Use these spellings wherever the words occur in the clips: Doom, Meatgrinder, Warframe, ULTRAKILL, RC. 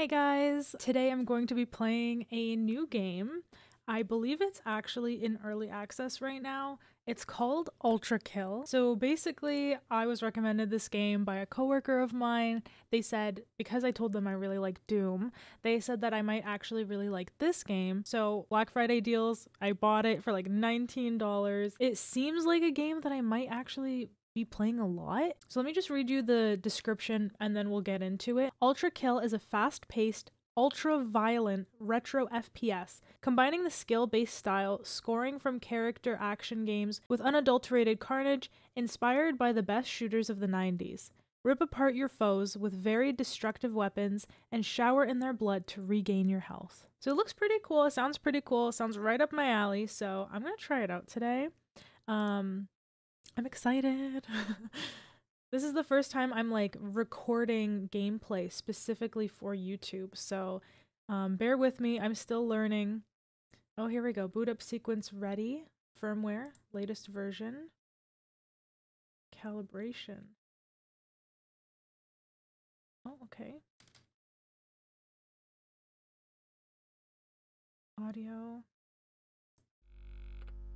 Hey guys, today I'm going to be playing a new game. I believe it's actually in early access right now. It's called ULTRAKILL. So basically I was recommended this game by a coworker of mine. They said, because I told them I really like Doom, they said that I might actually really like this game. So Black Friday deals, I bought it for like $19. It seems like a game that I might actually be playing a lot. So let me just read you the description and then we'll get into it. ULTRAKILL is a fast-paced, ultra-violent retro FPS, combining the skill-based style, scoring from character action games with unadulterated carnage inspired by the best shooters of the 90s. Rip apart your foes with very destructive weapons and shower in their blood to regain your health. So it looks pretty cool, it sounds pretty cool, it sounds right up my alley, so I'm gonna try it out today. I'm excited. This is the first time I'm like recording gameplay specifically for YouTube, so bear with me, I'm still learning. Oh, here we go. Boot up sequence ready. Firmware, latest version. Calibration. Oh, okay. Audio.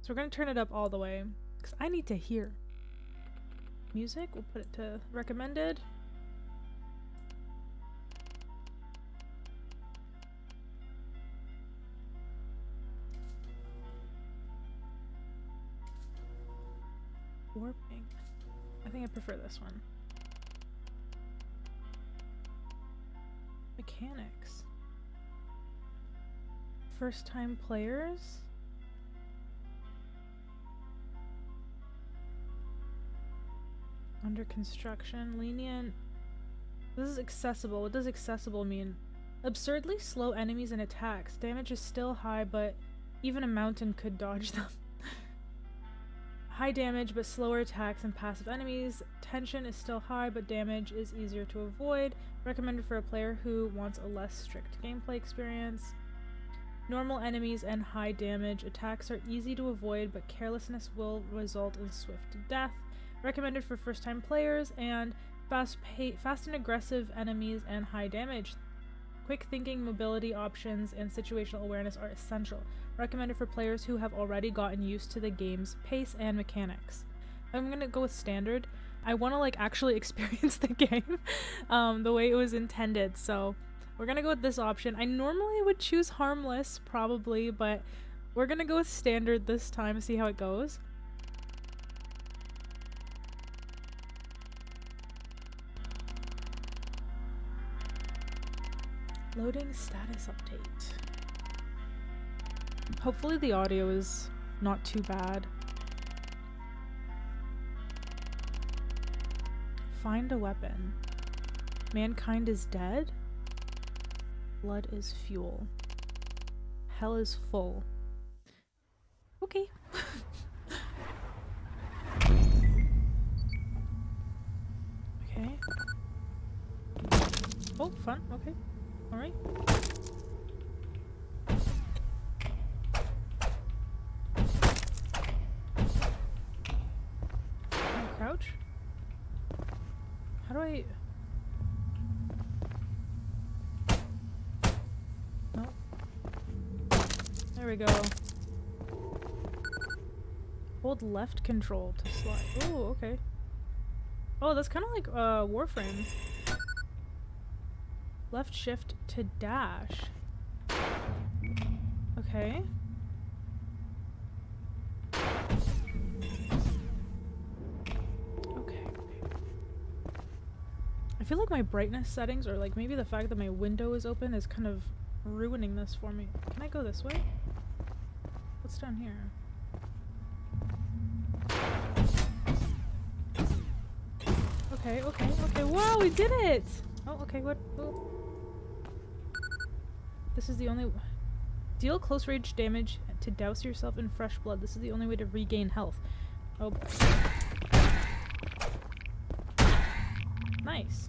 So we're going to turn it up all the way, because I need to hear. Music, we'll put it to recommended. Warping. I think I prefer this one. Mechanics. First time players. Under construction, lenient. This is accessible. What does accessible mean? Absurdly slow enemies and attacks. Damage is still high, but even a mountain could dodge them. High damage, but slower attacks and passive enemies. Tension is still high, but damage is easier to avoid. Recommended for a player who wants a less strict gameplay experience. Normal enemies and high damage attacks are easy to avoid, but carelessness will result in swift death. Recommended for first-time players and fast and aggressive enemies and high damage. Quick thinking, mobility options, and situational awareness are essential. Recommended for players who have already gotten used to the game's pace and mechanics. I'm gonna go with standard. I want to like actually experience the game the way it was intended, so we're gonna go with this option. I normally would choose harmless probably, but we're gonna go with standard this time, see how it goes. Loading status update. Hopefully the audio is not too bad. Find a weapon. Mankind is dead. Blood is fuel. Hell is full. Okay. Okay. Oh, fun. Okay. All right. Can I crouch? How do I? No. There we go. Hold left control to slide. Oh, okay. Oh, that's kind of like Warframe. Left shift to dash. Okay. Okay. I feel like my brightness settings, or like maybe the fact that my window is open, is kind of ruining this for me. Can I go this way? What's down here? Okay, okay, okay. Wow, we did it! Oh, okay, what? Oh. This is the only... Deal close range damage to douse yourself in fresh blood. This is the only way to regain health. Oh boy. Nice.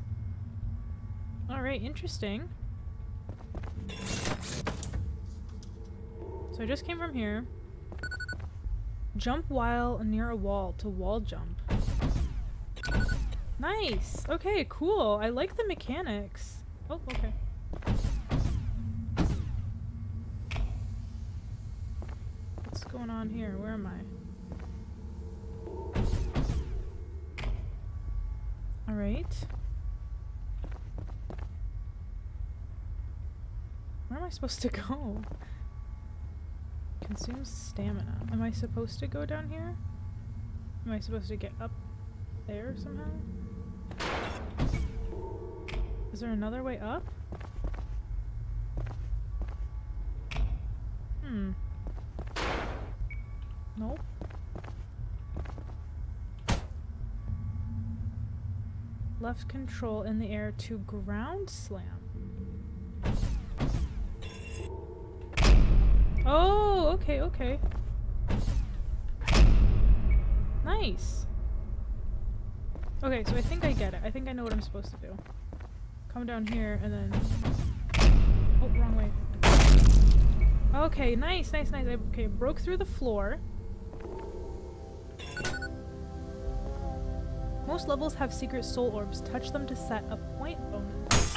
Alright, interesting. So I just came from here. Jump while near a wall to wall jump. Nice! Okay, cool. I like the mechanics. Oh, okay. going on here? Where am I? Alright. Where am I supposed to go? Consumes stamina. Am I supposed to go down here? Am I supposed to get up there somehow? Is there another way up? Hmm. Nope. Left control in the air to ground slam. Oh, okay, okay. Nice. Okay, so I think I get it. I think I know what I'm supposed to do. Come down here and then... Oh, wrong way. Okay, nice, nice, nice. Okay, broke through the floor. Most levels have secret soul orbs. Touch them to set a point bonus.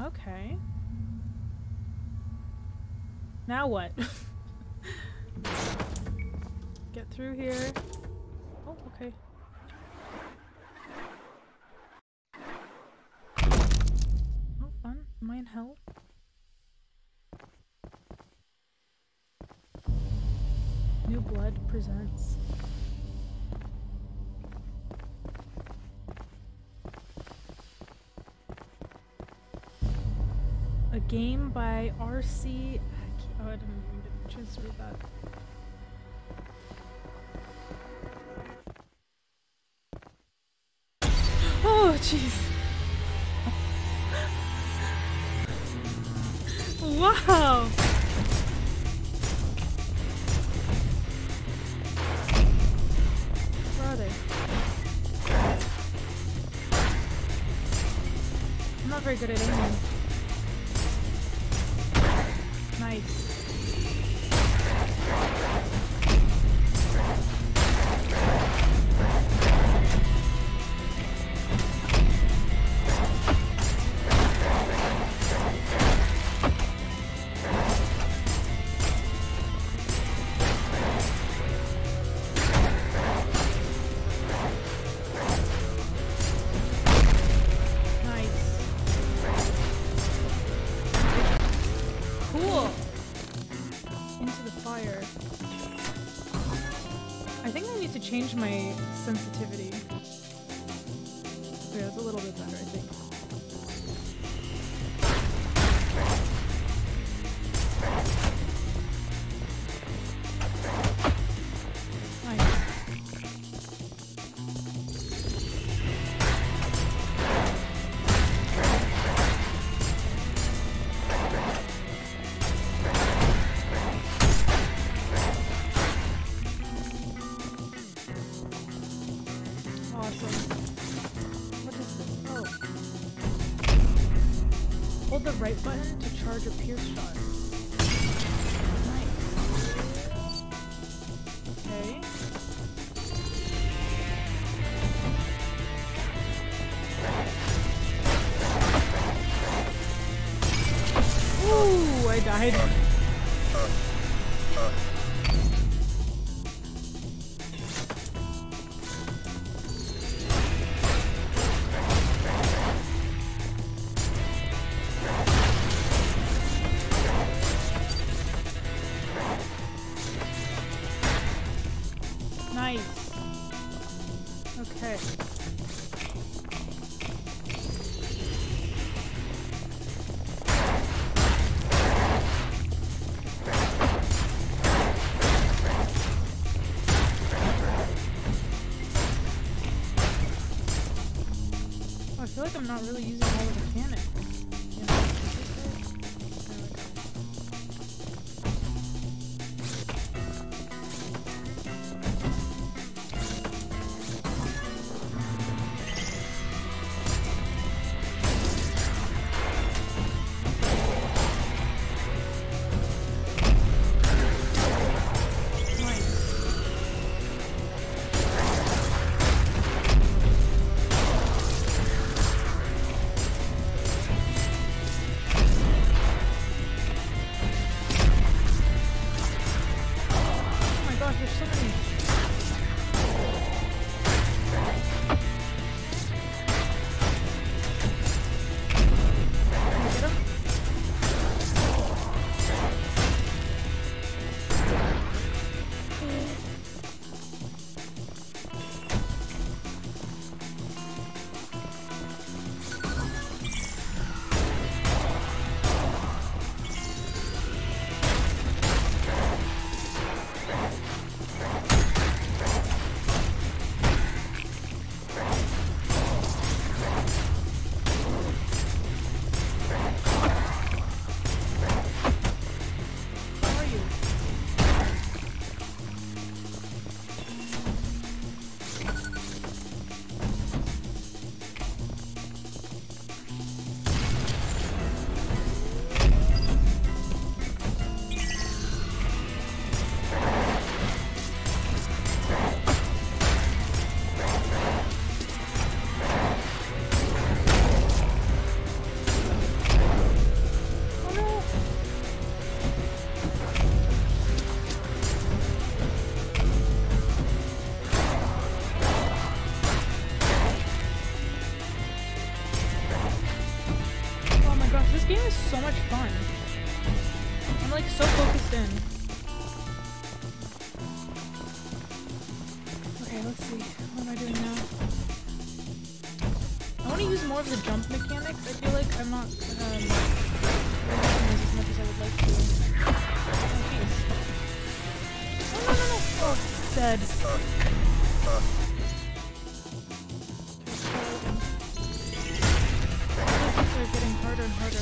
Okay. Now what? Get through here. Oh, okay. Oh, fun. Mine help. New Blood presents. A game by RC. Oh, I didn't even get a chance to read that. Oh, jeez. Wow. Where are they? I'm not very good at aiming. Nice. Change my sensitivity. Yeah, it's a little bit better, I think. Right button to charge a pierce shot. Nice. Okay. Ooh, I died. I feel like I'm not really using all the mechanics. You know, nice. game is so much fun. I'm like so focused in. Okay, let's see. What am I doing now? I want to use more of the jump mechanics. I feel like I'm not using as much as I would like to. Oh, jeez. Oh, no, no, no. Oh, dead. They're getting harder and harder.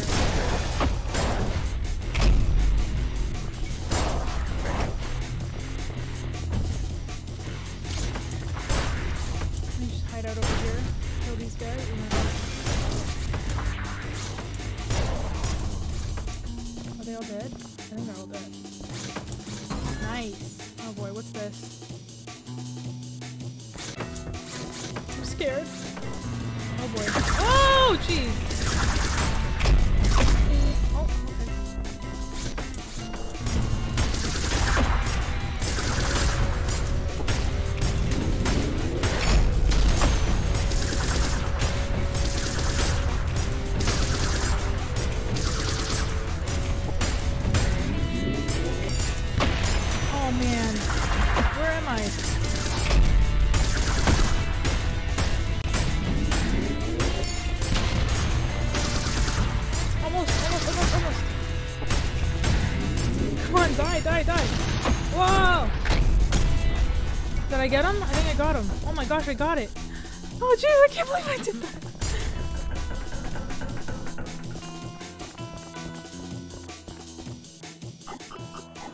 Let me just hide out over here, kill these guys, and then... Are they all dead? I think they're all dead. Nice! Oh boy, what's this? I'm scared. Oh boy. Oh, jeez! Did I get him? I think I got him. Oh my gosh, I got it. Oh jeez, I can't believe I did that.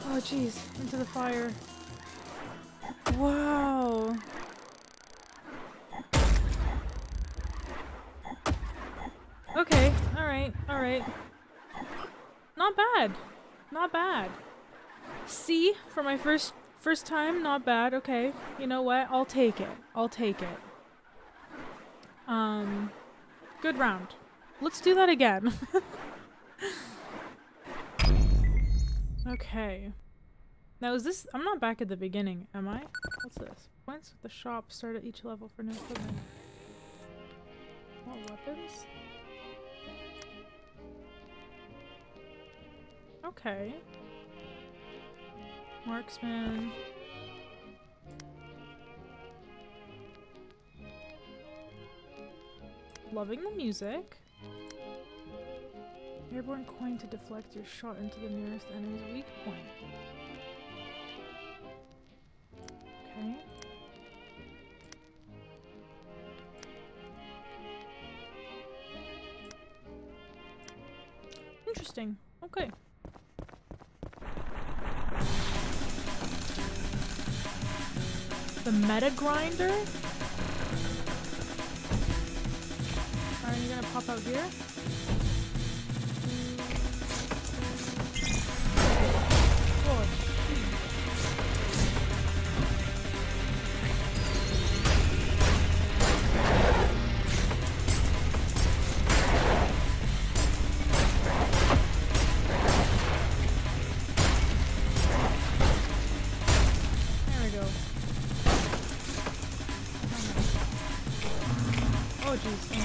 Oh jeez, into the fire. Wow. Okay, alright, alright. Not bad. Not bad. C for my first time, not bad. Okay, you know what? I'll take it. I'll take it. Good round. Let's do that again. Okay. Now is this? I'm not back at the beginning, am I? What's this? Points at the shop. Start at each level for new equipment. More weapons. Okay. Marksman. Loving the music. Airborne coin to deflect your shot into the nearest enemy's weak point. Okay. Interesting. Okay. The Meatgrinder? Are you gonna pop out here? Oh,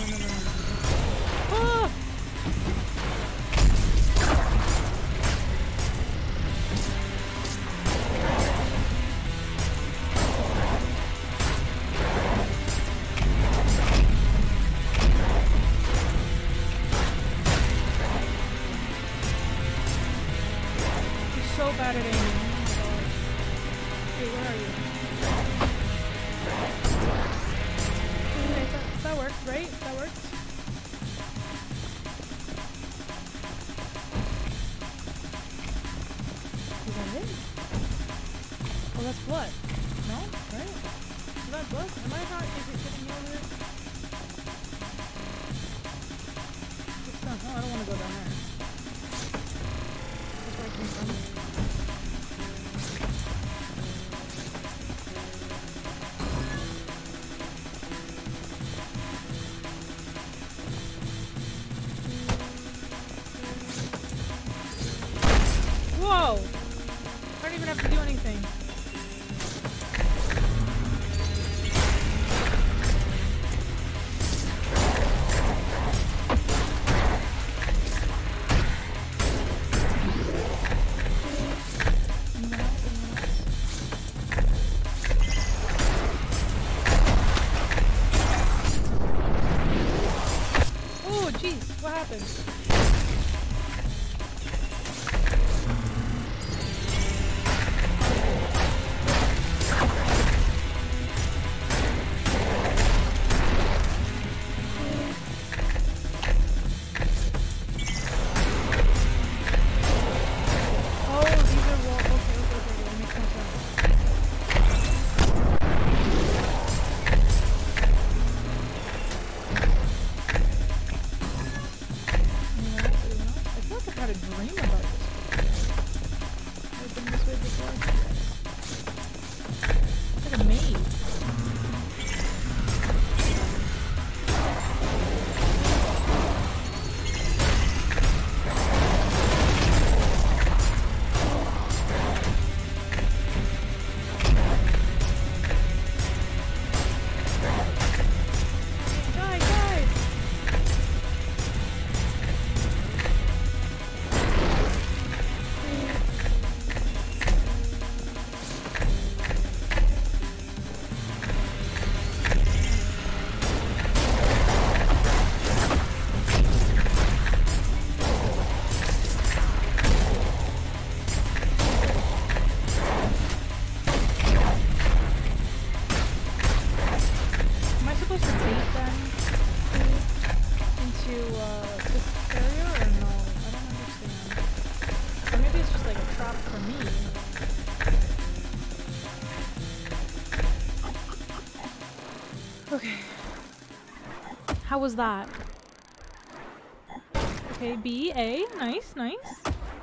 had a dream about this. I've been this way before. It's like a maze. How was that? Okay, B, A, nice, nice.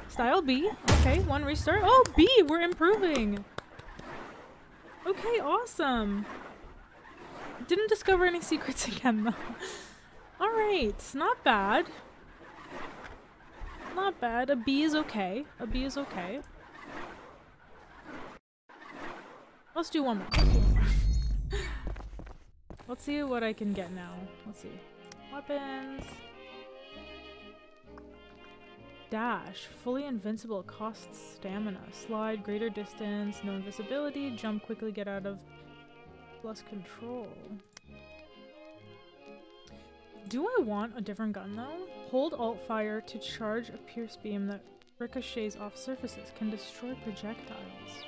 Style B, okay, one restart. Oh, B, we're improving. Okay, awesome. Didn't discover any secrets again though. All right, not bad. Not bad, a B is okay, a B is okay. Let's do one more. Let's see what I can get now. Let's see. Weapons. Dash. Fully invincible. Costs stamina. Slide. Greater distance. No invisibility. Jump quickly. Get out of. Plus control. Do I want a different gun though? Hold alt fire to charge a pierce beam that ricochets off surfaces. Can destroy projectiles.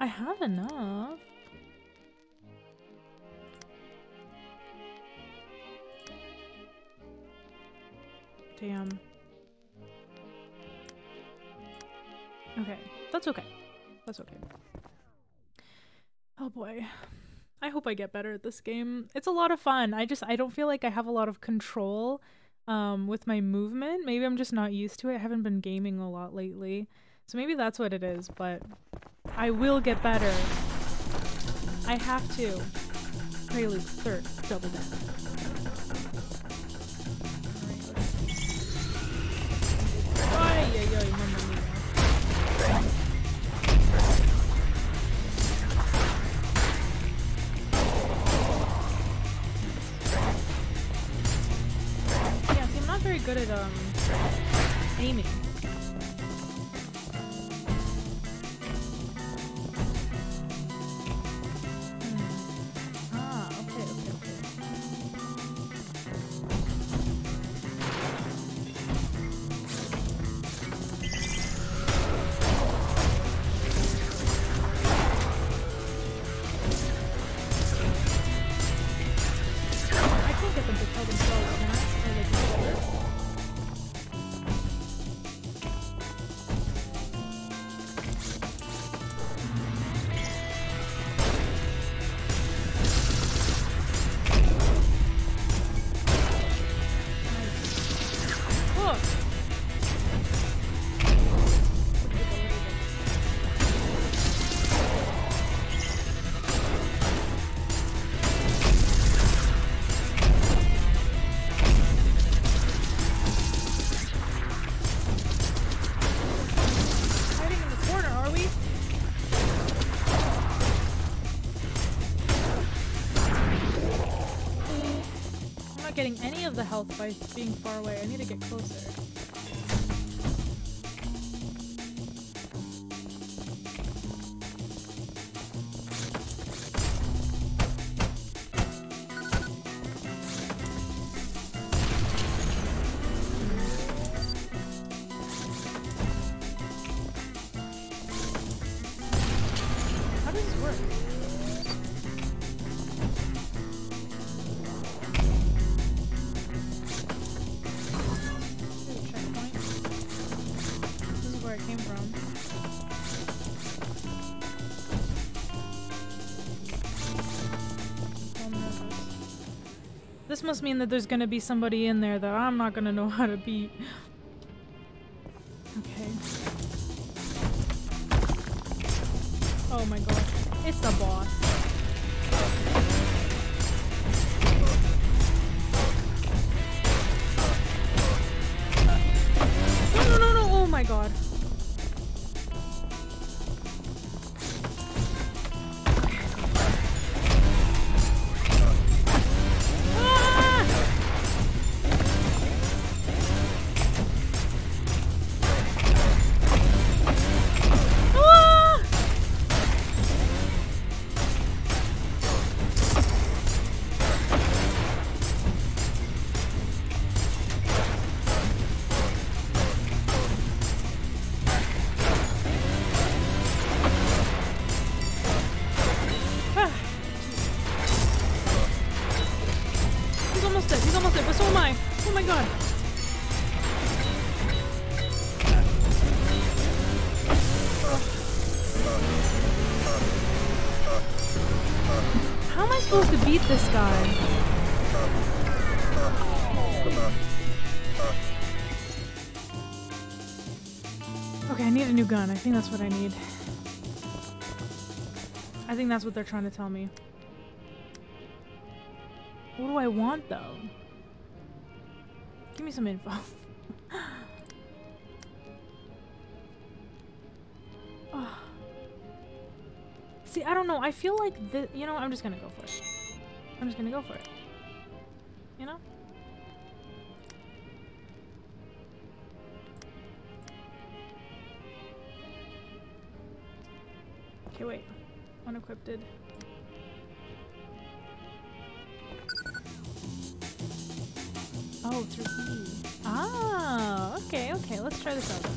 I have enough. Damn. Okay, that's okay. That's okay. Oh boy. I hope I get better at this game. It's a lot of fun. I don't feel like I have a lot of control with my movement. Maybe I'm just not used to it. I haven't been gaming a lot lately. So maybe that's what it is, but I will get better. I have to. Prelude, third, double down. Good at aiming. Ah, okay, I can't get them to kill themselves, can I? Or they do better. Getting any of the health by being far away. I need to get closer. How does this work? This must mean that there's gonna be somebody in there that I'm not gonna know how to beat. Okay. Oh my god. It's the boss. No, no, no, no. Oh my god. This guy. Okay, I need a new gun. I think that's what I need. I think that's what they're trying to tell me. What do I want though? Give me some info. Oh. See, I don't know. I feel like this, you know, I'm just gonna go for it. I'm just gonna go for it. You know? Okay, wait. Unequipped. Oh, through E. Ah, okay, okay. Let's try this out then.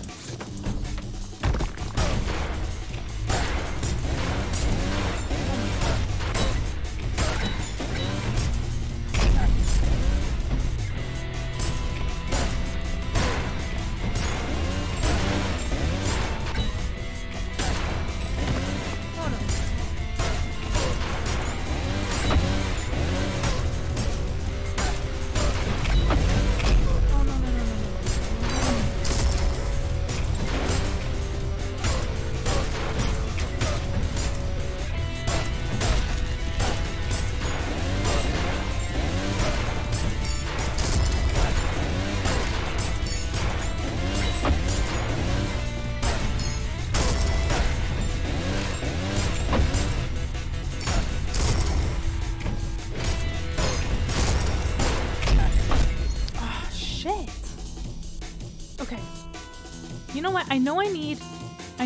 I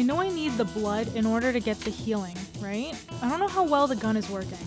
know I need the blood in order to get the healing, right? I don't know how well the gun is working.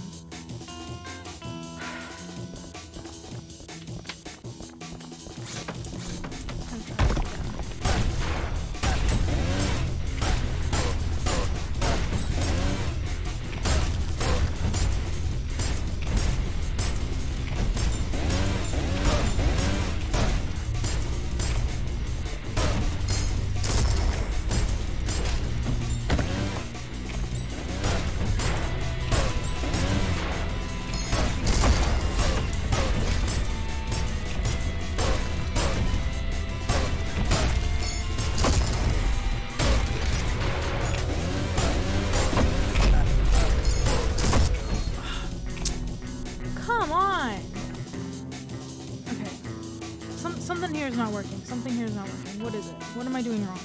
What is it? What am I doing wrong?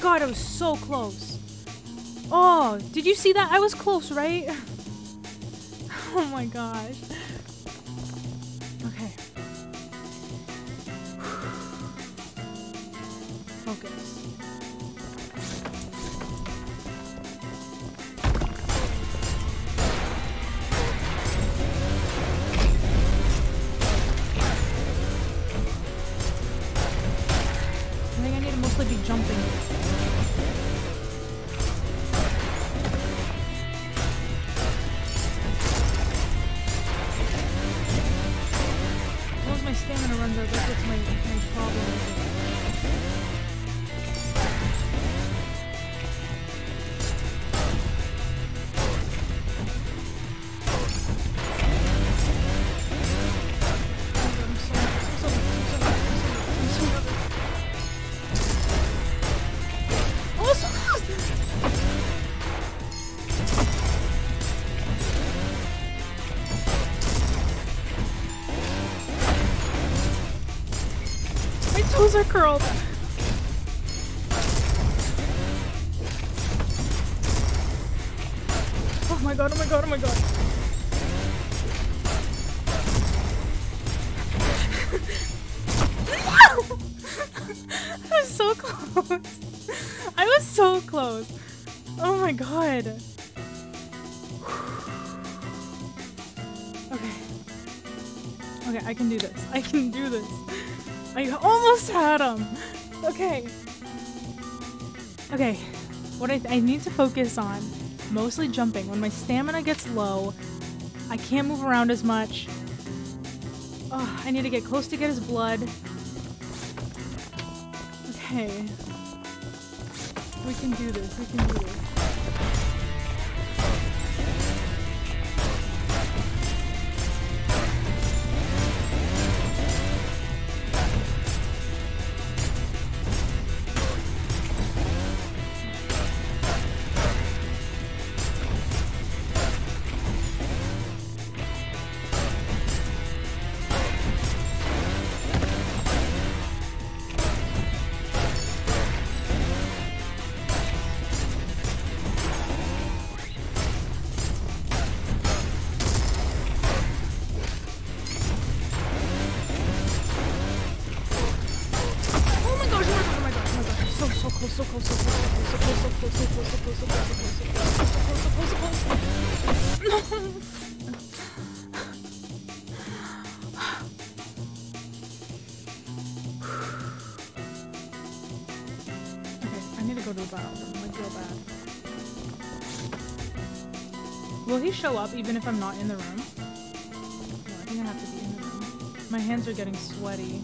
God, I was so close. Oh, did you see that? I was close, right? Oh my gosh. Okay. focus. I think I need to mostly be jumping. Toes are curled. Oh my god, oh my god, oh my god. I was so close. I was so close. Oh my god. Okay. Okay, I can do this. I can do this. I almost had him! Okay. Okay. What I need to focus on, mostly jumping. When my stamina gets low, I can't move around as much. Oh, I need to get close to get his blood. Okay. We can do this. We can do this. Will he show up even if I'm not in the room? No, I think I have to be in the room. My hands are getting sweaty.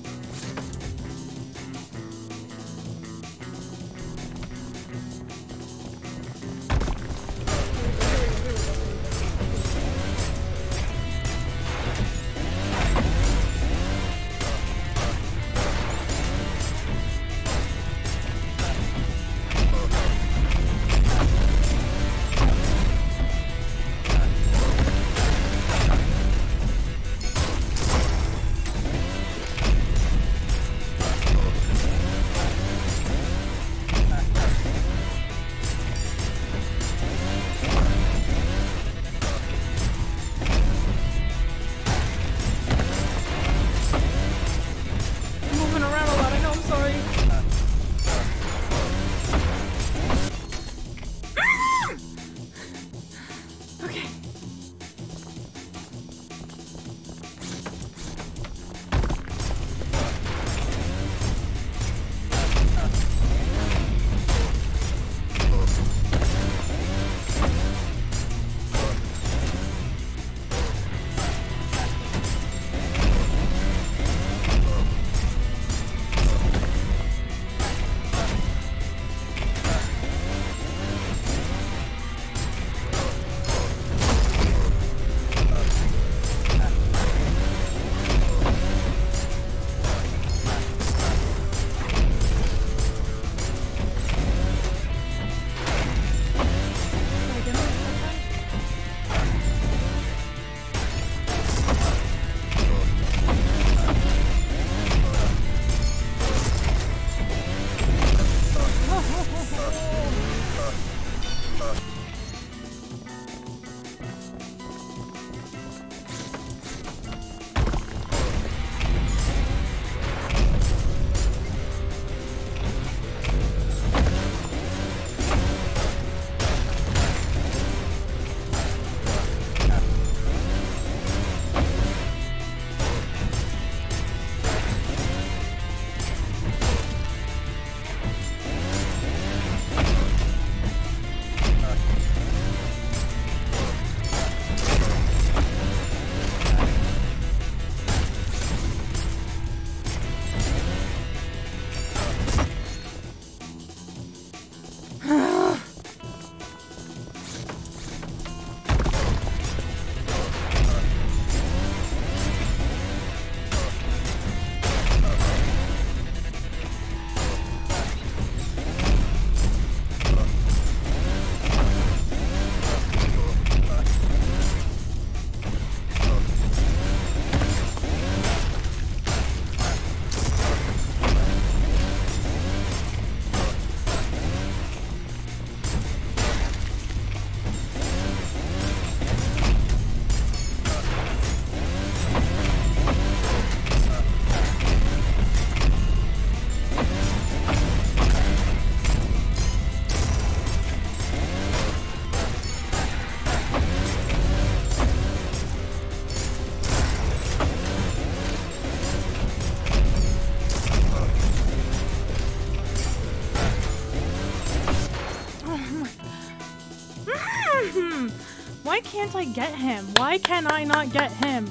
can't I get him? Why can I not get him?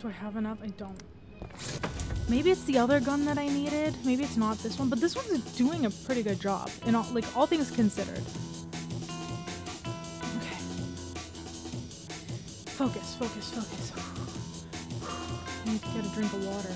Do I have enough? I don't. Maybe it's the other gun that I needed. Maybe it's not this one, but this one's doing a pretty good job. And all, like, all things considered. Okay. Focus, focus, focus. I need to get a drink of water.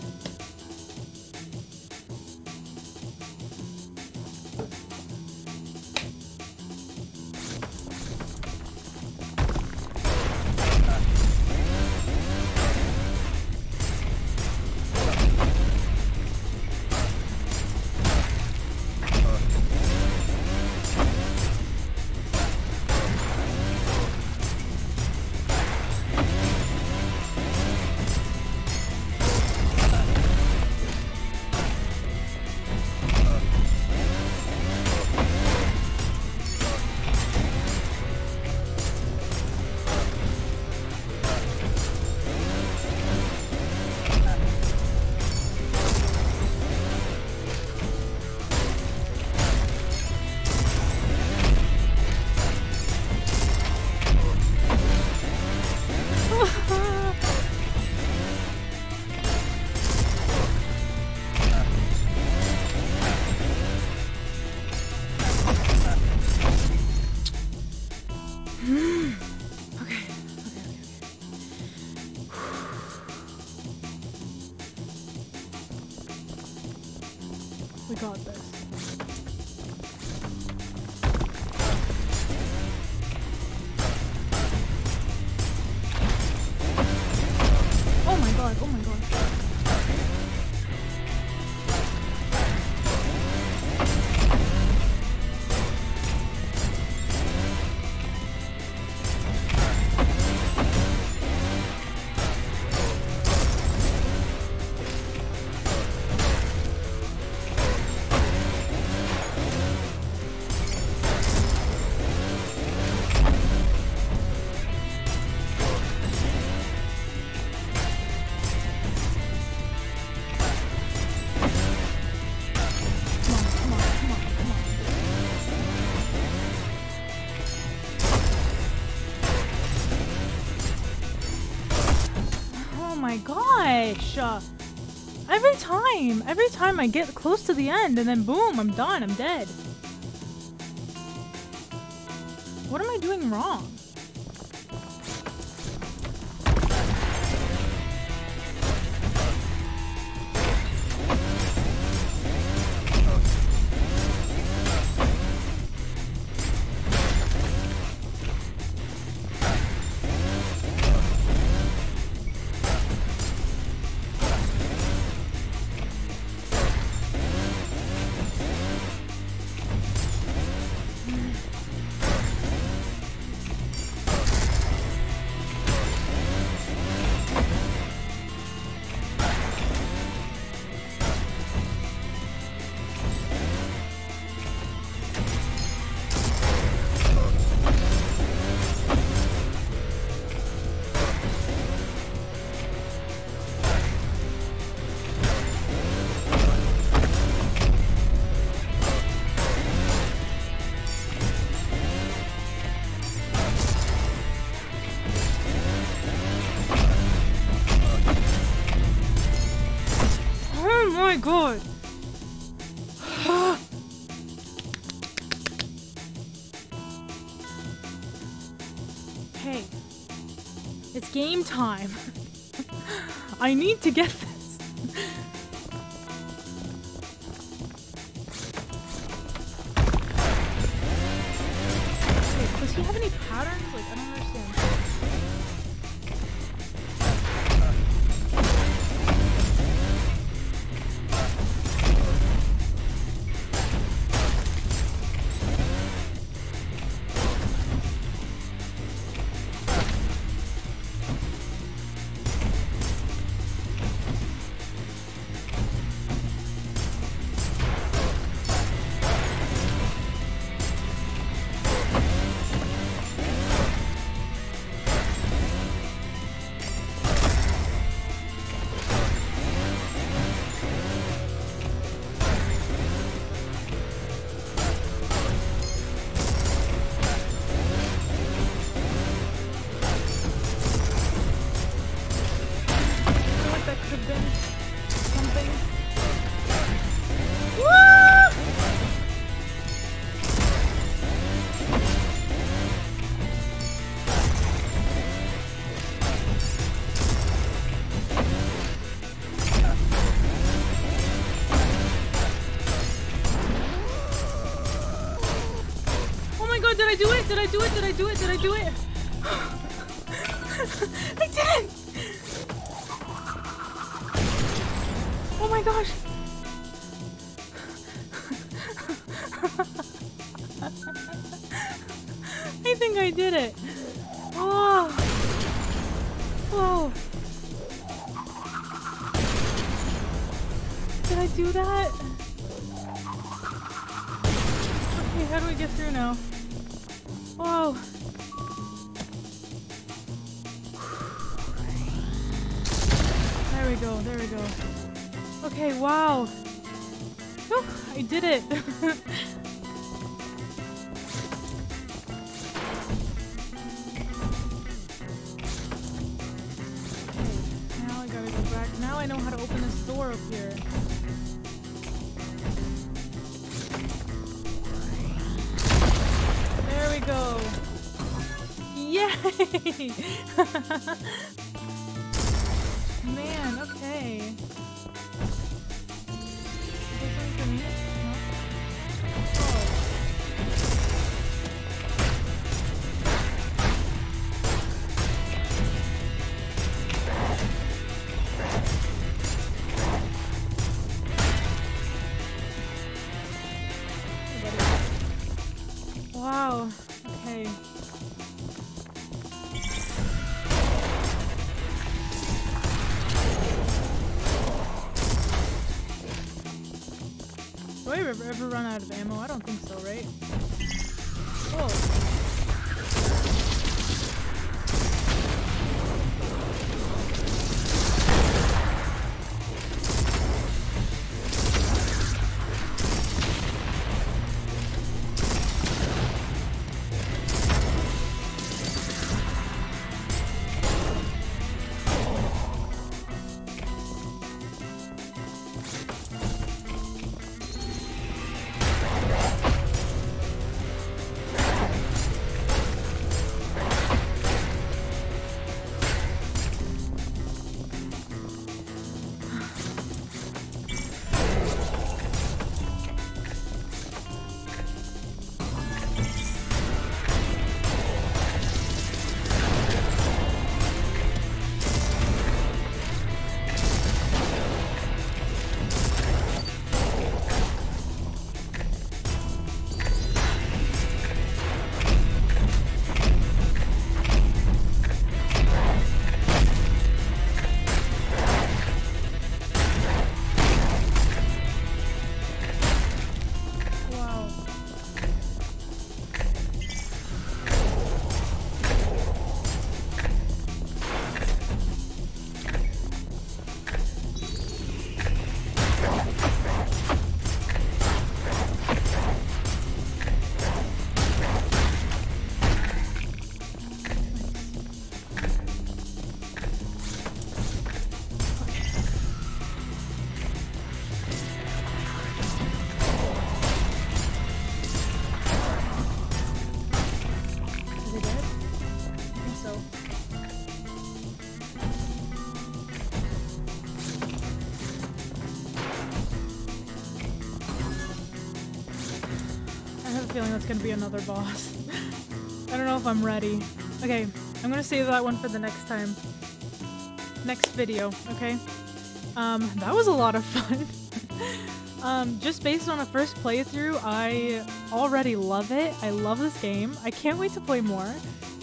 Oh my gosh, every time I get close to the end and then boom, I'm done, I'm dead. What am I doing wrong? Good. Hey, it's game time. I need to get this. Wait, does he have any patterns? Like, I don't understand. I do it? Did I do it? Did I do it? Did I do it? I did it! Oh my gosh! I think I did it! Oh! Whoa! Did I do that? Okay, how do we get through now? Whoa! There we go, there we go. Okay, wow! Whew, I did it! Okay, now I gotta go back. Now I know how to open this door up here. There we go. Yay! Man, okay. Is there something for me? Wow, okay. Do I ever run out of ammo? I don't think so, right? Whoa. Feeling that's gonna be another boss. I don't know if I'm ready. Okay, I'm gonna save that one for the next time. Next video, okay? That was a lot of fun. Just based on a first playthrough, I already love it. I love this game. I can't wait to play more.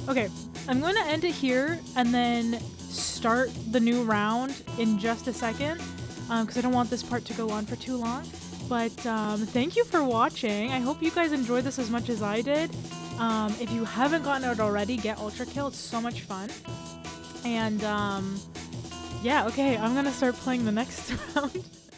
Okay, I'm gonna end it here and then start the new round in just a second, because I don't want this part to go on for too long. But thank you for watching. I hope you guys enjoyed this as much as I did. If you haven't gotten it already, get ULTRAKILL. It's so much fun. And yeah, okay, I'm gonna start playing the next round.